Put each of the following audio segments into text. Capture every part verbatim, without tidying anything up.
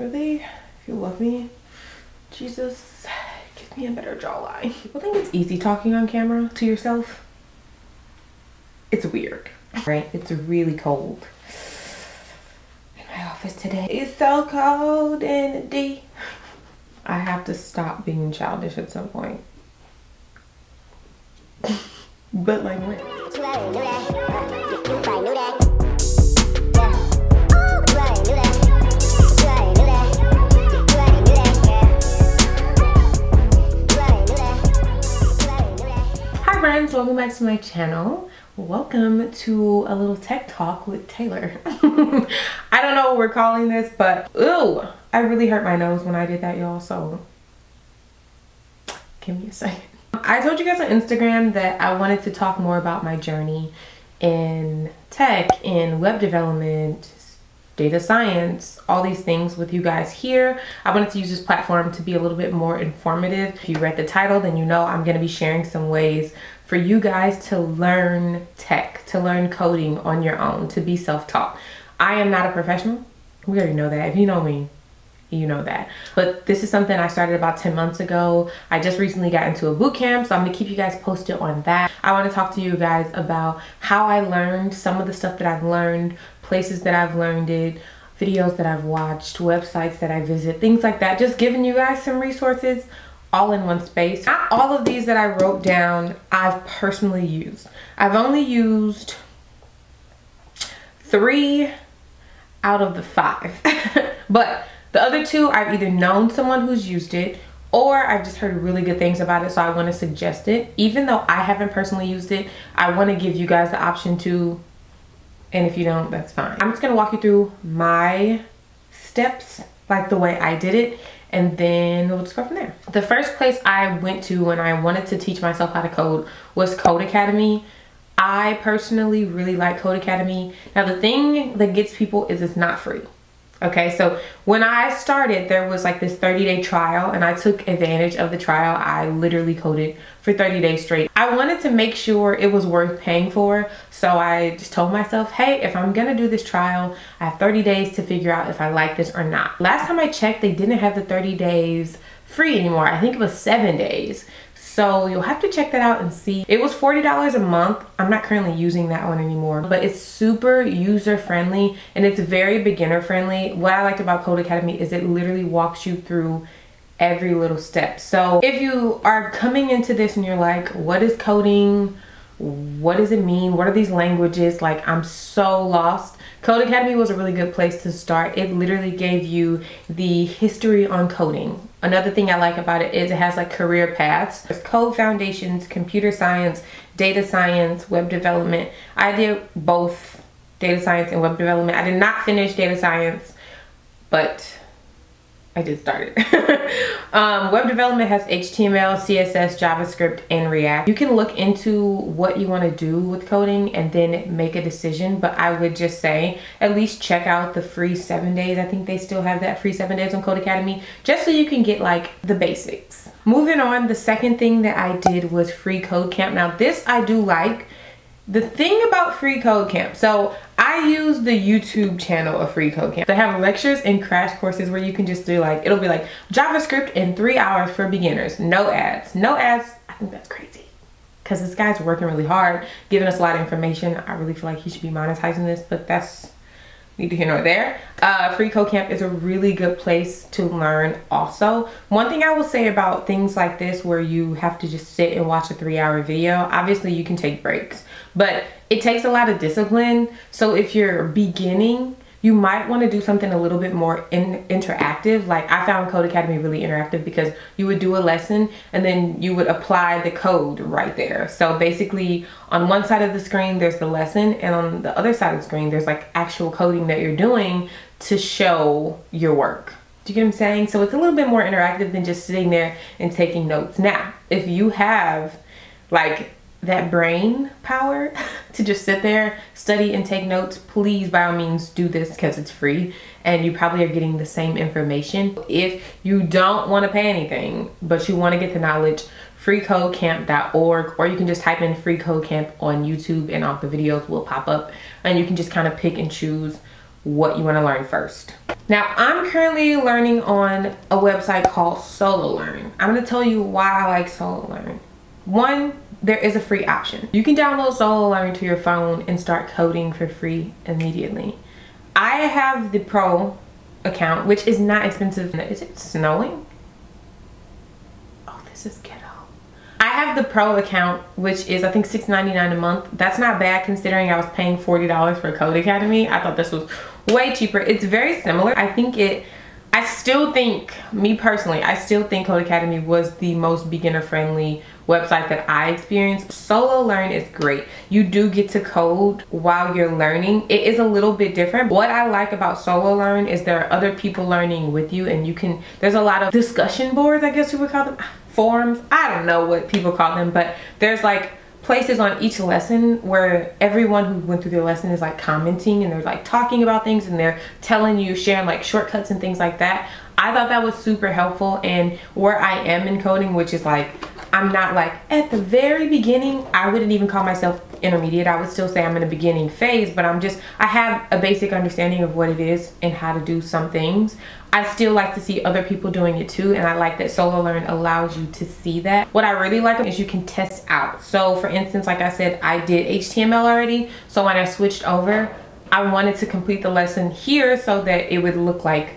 over there. If you love me, Jesus, give me a better jawline. People think it's easy talking on camera to yourself. It's weird, right? It's really cold in my office today. It's so cold in the D. I have to stop being childish at some point. But like when? Friends, welcome back to my channel. Welcome to a little tech talk with Taylor. I don't know what we're calling this, but ooh, I really hurt my nose when I did that, y'all, so give me a second. I told you guys on Instagram that I wanted to talk more about my journey in tech, in web development, data science, all these things with you guys here. I wanted to use this platform to be a little bit more informative. If you read the title, then you know I'm gonna be sharing some ways for you guys to learn tech, to learn coding on your own, to be self-taught. I am not a professional. We already know that. If you know me, you know that. But this is something I started about ten months ago. I just recently got into a boot camp, so I'm gonna keep you guys posted on that. I wanna talk to you guys about how I learned some of the stuff that I've learned, places that I've learned it, videos that I've watched, websites that I visit, things like that. Just giving you guys some resources all in one space. Not all of these that I wrote down I've personally used. I've only used three out of the five. But the other two, I've either known someone who's used it or I've just heard really good things about it, so I want to suggest it. Even though I haven't personally used it, I want to give you guys the option to. And if you don't, that's fine. I'm just gonna walk you through my steps, like the way I did it, and then we'll just go from there. The first place I went to when I wanted to teach myself how to code was Codecademy. I personally really like Codecademy. Now the thing that gets people is it's not free. Okay, so when I started, there was like this thirty day trial and I took advantage of the trial. I literally coded for thirty days straight. I wanted to make sure it was worth paying for. So I just told myself, hey, if I'm gonna do this trial, I have thirty days to figure out if I like this or not. Last time I checked, they didn't have the thirty days free anymore. I think it was seven days. So you'll have to check that out and see. It was forty dollars a month. I'm not currently using that one anymore, but it's super user friendly and it's very beginner friendly. What I liked about Codecademy is it literally walks you through every little step. So if you are coming into this and you're like, what is coding? What does it mean? What are these languages? Like, I'm so lost. Codecademy was a really good place to start. It literally gave you the history on coding. Another thing I like about it is it has like career paths. There's code foundations, computer science, data science, web development. I did both data science and web development. I did not finish data science, but I did start it. um, web development has H T M L, C S S, JavaScript, and React. You can look into what you want to do with coding and then make a decision, but I would just say at least check out the free seven days. I think they still have that free seven days on Codecademy, just so you can get like the basics. Moving on, the second thing that I did was FreeCodeCamp. Now this I do like. The thing about FreeCodeCamp, so I use the YouTube channel of FreeCodeCamp. They have lectures and crash courses where you can just do like, it'll be like JavaScript in three hours for beginners, no ads, no ads. I think that's crazy because this guy's working really hard, giving us a lot of information. I really feel like he should be monetizing this, but that's neither here nor there. Uh, FreeCodeCamp is a really good place to learn also. One thing I will say about things like this where you have to just sit and watch a three hour video, obviously you can take breaks, but it takes a lot of discipline. So if you're beginning, you might want to do something a little bit more in interactive. Like I found Codecademy really interactive because you would do a lesson and then you would apply the code right there. So basically on one side of the screen, there's the lesson, and on the other side of the screen, there's like actual coding that you're doing to show your work. Do you get what I'm saying? So it's a little bit more interactive than just sitting there and taking notes. Now, if you have like that brain power to just sit there, study and take notes, please by all means do this because it's free and you probably are getting the same information. If you don't want to pay anything but you want to get the knowledge, free code camp dot org, or you can just type in FreeCodeCamp on YouTube and all the videos will pop up and you can just kind of pick and choose what you want to learn first. Now, I'm currently learning on a website called SoloLearn. I'm going to tell you why I like SoloLearn. One, there is a free option. You can download SoloLearn to your phone and start coding for free immediately. I have the pro account, which is not expensive. Is it snowing? Oh, this is ghetto. I have the pro account, which is I think six ninety-nine a month. That's not bad considering I was paying forty dollars for Codecademy. I thought this was way cheaper. It's very similar. I think it, I still think, me personally, I still think Codecademy was the most beginner friendly website that I experienced. SoloLearn is great. You do get to code while you're learning. It is a little bit different. What I like about SoloLearn is there are other people learning with you, and you can, there's a lot of discussion boards, I guess you would call them, forums. I don't know what people call them, but there's like places on each lesson where everyone who went through their lesson is like commenting, and they're like talking about things, and they're telling you, sharing like shortcuts and things like that. I thought that was super helpful. And where I am in coding, which is like, I'm not like at the very beginning, I wouldn't even call myself intermediate. I would still say I'm in the beginning phase, but I'm just, I have a basic understanding of what it is and how to do some things. I still like to see other people doing it too, and I like that SoloLearn allows you to see that. What I really like is you can test out. So for instance, like I said, I did H T M L already, so when I switched over, I wanted to complete the lesson here so that it would look like,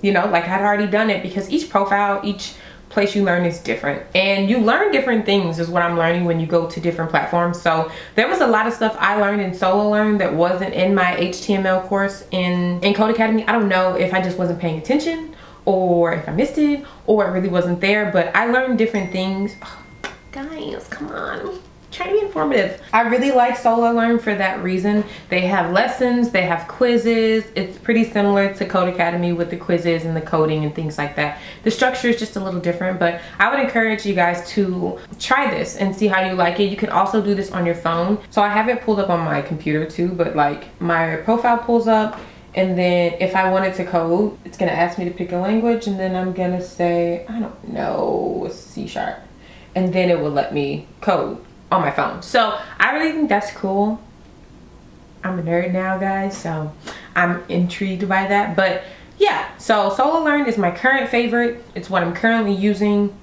you know, like I'd already done it, because each profile, each place you learn is different, and you learn different things is what I'm learning when you go to different platforms. So there was a lot of stuff I learned in SoloLearn that wasn't in my H T M L course in, in Codecademy. I don't know if I just wasn't paying attention, or if I missed it, or it really wasn't there, but I learned different things. Oh, guys, come on. Try to be informative. I really like SoloLearn for that reason. They have lessons, they have quizzes. It's pretty similar to Codecademy with the quizzes and the coding and things like that. The structure is just a little different, but I would encourage you guys to try this and see how you like it. You can also do this on your phone. So I have it pulled up on my computer too, but like my profile pulls up, and then if I wanted to code, it's gonna ask me to pick a language, and then I'm gonna say, I don't know, C sharp. And then it will let me code on my phone. So I really think that's cool. I'm a nerd now, guys, so I'm intrigued by that. But yeah, so SoloLearn is my current favorite. It's what I'm currently using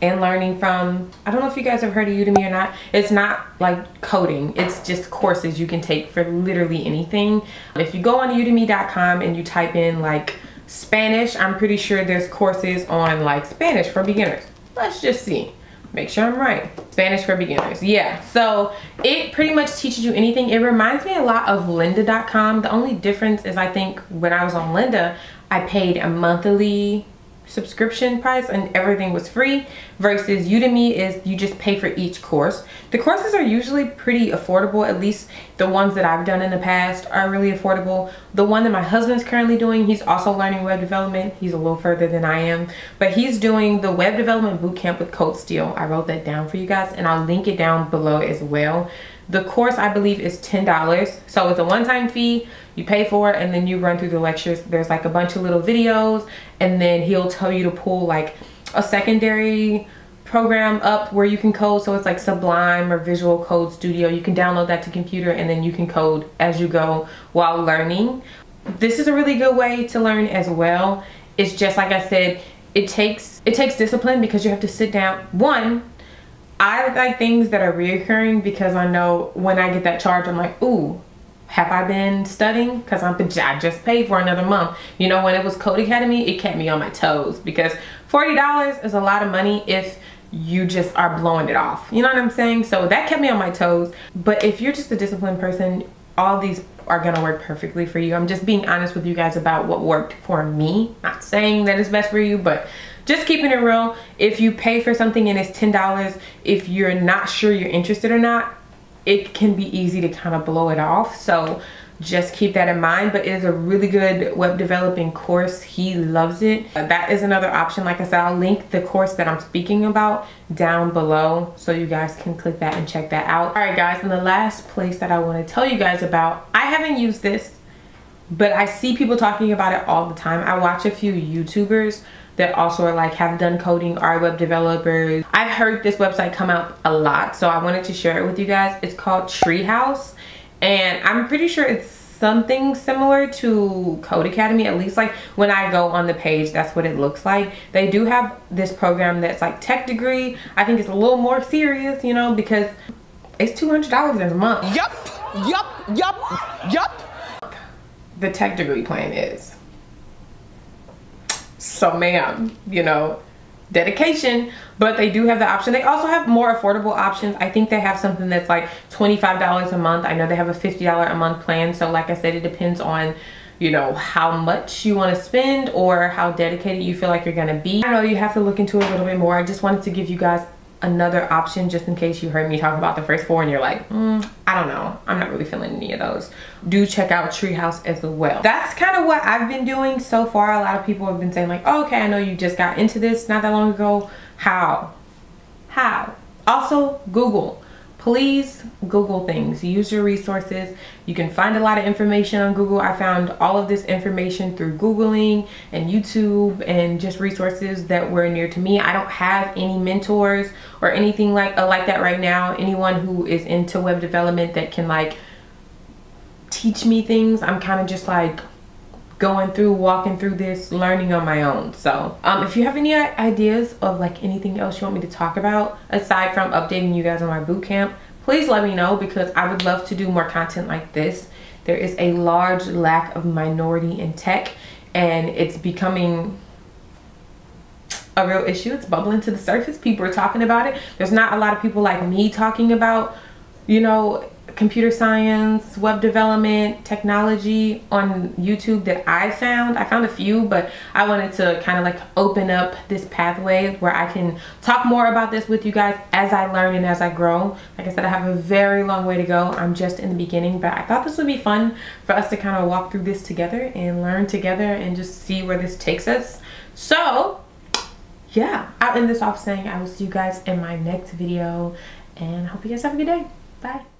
and learning from. I don't know if you guys have heard of Udemy or not. It's not like coding, it's just courses you can take for literally anything. If you go on Udemy dot com and you type in like Spanish, I'm pretty sure there's courses on like Spanish for beginners. Let's just see. Make sure I'm right. Spanish for beginners. Yeah, so it pretty much teaches you anything. It reminds me a lot of Lynda dot com. The only difference is I think when I was on Lynda, I paid a monthly subscription price and everything was free, versus Udemy is you just pay for each course. The courses are usually pretty affordable, at least the ones that I've done in the past are really affordable. The one that my husband's currently doing, he's also learning web development. He's a little further than I am, but he's doing the web development bootcamp with Colt Steele. I wrote that down for you guys and I'll link it down below as well. The course I believe is ten dollars. So it's a one-time fee, you pay for it, and then you run through the lectures. There's like a bunch of little videos, and then he'll tell you to pull like a secondary program up where you can code. So it's like Sublime or Visual Code Studio. You can download that to computer and then you can code as you go while learning. This is a really good way to learn as well. It's just like I said, it takes it takes discipline because you have to sit down. One, I like things that are reoccurring because I know when I get that charge, I'm like, ooh, have I been studying? Because I'm I just paid for another month. You know, when it was Codecademy, it kept me on my toes because forty dollars is a lot of money if you just are blowing it off. You know what I'm saying? So that kept me on my toes. But if you're just a disciplined person, all these are gonna work perfectly for you. I'm just being honest with you guys about what worked for me. Not saying that it's best for you, but just keeping it real. If you pay for something and it's ten dollars, if you're not sure you're interested or not, it can be easy to kind of blow it off. So just keep that in mind, but it is a really good web developing course. He loves it. That is another option. Like I said, I'll link the course that I'm speaking about down below so you guys can click that and check that out. All right, guys, and the last place that I want to tell you guys about, I haven't used this, but I see people talking about it all the time. I watch a few YouTubers that also are like have done coding, are web developers. I've heard this website come up a lot, so I wanted to share it with you guys. It's called Treehouse, and I'm pretty sure it's something similar to Codecademy, at least like when I go on the page, that's what it looks like. They do have this program that's like tech degree. I think it's a little more serious, you know, because it's two hundred dollars a month. Yup, yup, yup, yup. The tech degree plan is. So ma'am, you know, dedication. But they do have the option. They also have more affordable options. I think they have something that's like twenty-five dollars a month. I know they have a fifty dollars a month plan. So like I said, it depends on, you know, how much you want to spend or how dedicated you feel like you're going to be. I know you have to look into it a little bit more. I just wanted to give you guys another option just in case you heard me talk about the first four and you're like, mm, I don't know, I'm not really feeling any of those. Do check out Treehouse as well. That's kind of what I've been doing so far. A lot of people have been saying like, oh, okay, I know you just got into this not that long ago. How? How? Also, Google. Please Google things. Use your resources. You can find a lot of information on Google. I found all of this information through Googling and YouTube and just resources that were near to me. I don't have any mentors or anything like, uh, like that right now. Anyone who is into web development that can like teach me things. I'm kind of just like going through, walking through this, learning on my own. So um, if you have any ideas of like anything else you want me to talk about, aside from updating you guys on my bootcamp, please let me know because I would love to do more content like this. There is a large lack of minority in tech and it's becoming a real issue. It's bubbling to the surface. People are talking about it. There's not a lot of people like me talking about, you know, computer science, web development, technology on YouTube that I found. I found a few, but I wanted to kind of like open up this pathway where I can talk more about this with you guys as I learn and as I grow. Like I said, I have a very long way to go. I'm just in the beginning, but I thought this would be fun for us to kind of walk through this together and learn together and just see where this takes us. So yeah, I'll end this off saying I will see you guys in my next video and I hope you guys have a good day. Bye.